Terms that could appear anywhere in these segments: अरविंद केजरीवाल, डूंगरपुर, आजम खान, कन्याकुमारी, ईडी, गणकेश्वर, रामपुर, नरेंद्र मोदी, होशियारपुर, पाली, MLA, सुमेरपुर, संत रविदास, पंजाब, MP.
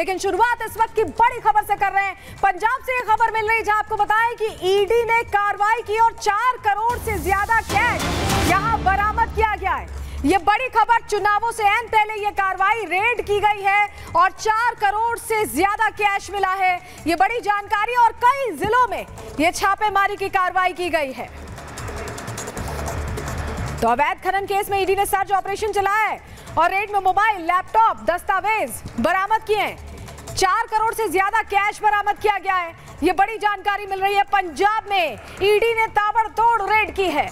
लेकिन शुरुआत इस वक्त की बड़ी खबर से कर रहे हैं। पंजाब से यह खबर मिल रही है जहां आपको बताएं कि ईडी ने कार्रवाई की और 4 करोड़ से ज्यादा कैश यहां बरामद किया गया है। ये बड़ी खबर, चुनावों से एन पहले ये कार्रवाई रेड की गई है और 4 करोड़ से ज्यादा कैश मिला है। ये बड़ी जानकारी और कई जिलों में ये छापेमारी की कार्रवाई की गई है। तो अवैध खनन केस में ईडी ने सर्च ऑपरेशन चलाया है और रेड में मोबाइल, लैपटॉप, दस्तावेज बरामद किए हैं। 4 करोड़ से ज्यादा कैश बरामद किया गया है। ये बड़ी जानकारी मिल रही है। पंजाब में ईडी ने ताबड़तोड़ रेड की है।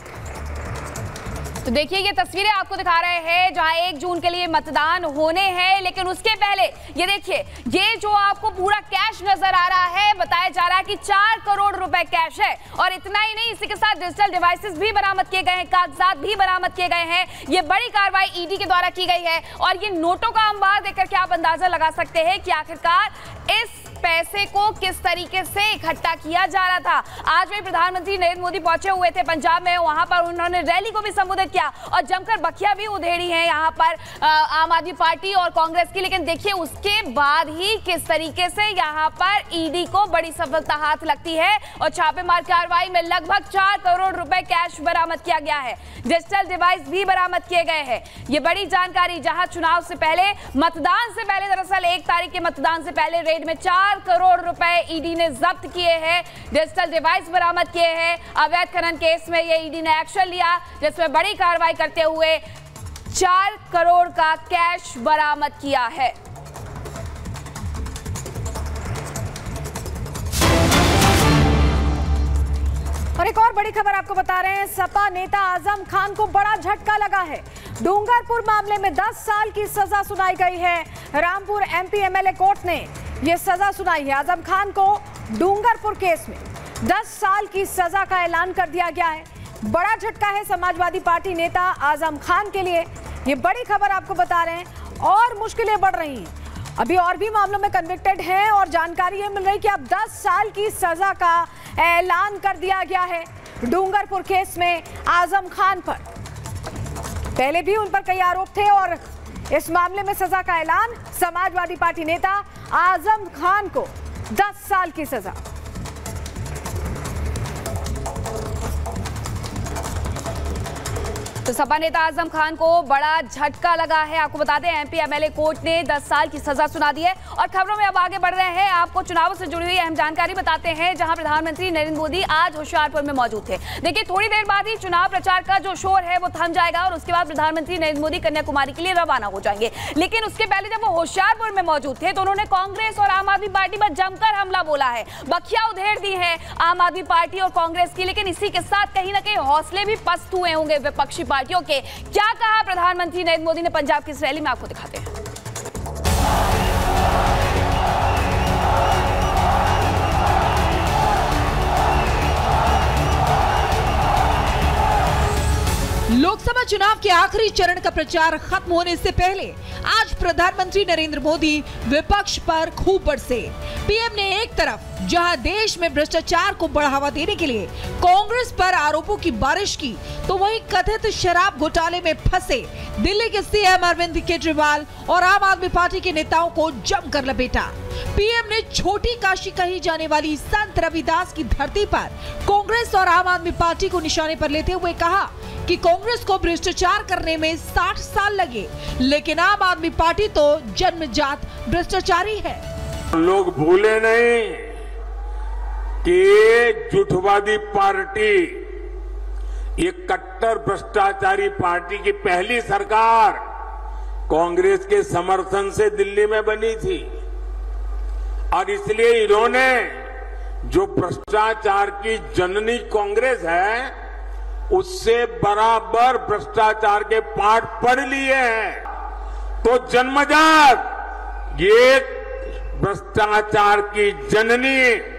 तो देखिए ये तस्वीरें आपको दिखा रहे हैं जहां 1 जून के लिए मतदान होने हैं, लेकिन उसके पहले ये देखिए, ये जो आपको पूरा कैश नजर आ रहा है, बताया जा रहा है कि 4 करोड़ रुपए कैश है। और इतना ही नहीं, इसी के साथ डिजिटल डिवाइसेस भी बरामद किए गए हैं, कागजात भी बरामद किए गए हैं। ये बड़ी कार्रवाई ईडी के द्वारा की गई है और ये नोटों का अंबार देख करके आप अंदाजा लगा सकते हैं कि आखिरकार इस पैसे को किस तरीके से इकट्ठा किया जा रहा था। आज भी प्रधानमंत्री नरेंद्र मोदी पहुंचे हुए थे पंजाब में, वहां पर उन्होंने रैली को भी संबोधित किया और जमकर बखिया भी उधेड़ी है यहां पर आम आदमी पार्टी और कांग्रेस की। लेकिन देखिए उसके बाद ही किस तरीके से यहां पर ईडी को बड़ी सफलता हाथ लगती है और छापेमार कार्रवाई में लगभग 4 करोड़ रुपए कैश बरामद किया गया है। डिजिटल डिवाइस भी बरामद किए गए हैं। ये बड़ी जानकारी जहां चुनाव से पहले, मतदान से पहले, दरअसल 1 तारीख के मतदान से पहले रेड में 4 करोड़ रुपए ईडी ने जब्त किए हैं, डिजिटल डिवाइस बरामद किए हैं। अवैध खनन केस में ये ईडी ने एक्शन लिया जिसमें बड़ी कार्रवाई करते हुए 4 करोड़ का कैश बरामद किया है। और एक और बड़ी खबर आपको बता रहे हैं, सपा नेता आजम खान को बड़ा झटका लगा है। डूंगरपुर मामले में 10 साल की सजा सुनाई गई है। रामपुर MP MLA कोर्ट ने ये सजा सुनाई है। आजम खान को डूंगरपुर केस में 10 साल की सजा का ऐलान कर दिया गया है। बड़ा झटका है समाजवादी पार्टी नेता आजम खान के लिए। ये बड़ी खबर आपको बता रहे हैं। और मुश्किलें बढ़ रही हैं, अभी और भी मामलों में कन्विक्टेड हैं और जानकारी ये मिल रही कि अब 10 साल की सजा का ऐलान कर दिया गया है। डूंगरपुर केस में आजम खान पर पहले भी उन पर कई आरोप थे और इस मामले में सजा का ऐलान, समाजवादी पार्टी नेता आजम खान को 10 साल की सजा। तो सपा नेता आजम खान को बड़ा झटका लगा है। आपको बता दें MP MLA कोर्ट ने 10 साल की सजा सुना दी है। और खबरों में अब आगे बढ़ रहे हैं, आपको चुनावों से जुड़ी हुई अहम जानकारी बताते हैं जहां प्रधानमंत्री नरेंद्र मोदी आज होशियारपुर में मौजूद थे। देखिए थोड़ी देर बाद ही चुनाव प्रचार का जो शोर है वो थम जाएगा और उसके बाद प्रधानमंत्री नरेंद्र मोदी कन्याकुमारी के लिए रवाना हो जाएंगे। लेकिन उसके पहले जब वो होशियारपुर में मौजूद थे तो उन्होंने कांग्रेस और आम आदमी पार्टी पर जमकर हमला बोला है, बखिया उधेड़ दी है आम आदमी पार्टी और कांग्रेस की। लेकिन इसी के साथ कहीं ना कहीं हौसले भी पस्त हुए होंगे विपक्षी पार्टियों के। क्या कहा प्रधानमंत्री नरेंद्र मोदी ने पंजाब की इस रैली में, आपको दिखाते हैं। लोकसभा चुनाव के आखिरी चरण का प्रचार खत्म होने से पहले आज प्रधानमंत्री नरेंद्र मोदी विपक्ष पर खूब बरसे। पीएम ने एक तरफ जहां देश में भ्रष्टाचार को बढ़ावा देने के लिए कांग्रेस पर आरोपों की बारिश की, तो वहीं कथित शराब घोटाले में फंसे दिल्ली के CM अरविंद केजरीवाल और आम आदमी पार्टी के नेताओं को जमकर लपेटा। पीएम ने छोटी काशी कही जाने वाली संत रविदास की धरती पर कांग्रेस और आम आदमी पार्टी को निशाने पर लेते हुए कहा कि कांग्रेस को भ्रष्टाचार करने में 60 साल लगे, लेकिन आम आदमी पार्टी तो जन्मजात भ्रष्टाचारी है। लोग भूले नहीं कि जुठवादी पार्टी, ये कट्टर भ्रष्टाचारी पार्टी की पहली सरकार कांग्रेस के समर्थन से दिल्ली में बनी थी और इसलिए इन्होंने जो भ्रष्टाचार की जननी कांग्रेस है उससे बराबर भ्रष्टाचार के पाठ पढ़ लिए हैं। तो जन्मजात ये भ्रष्टाचार की जननी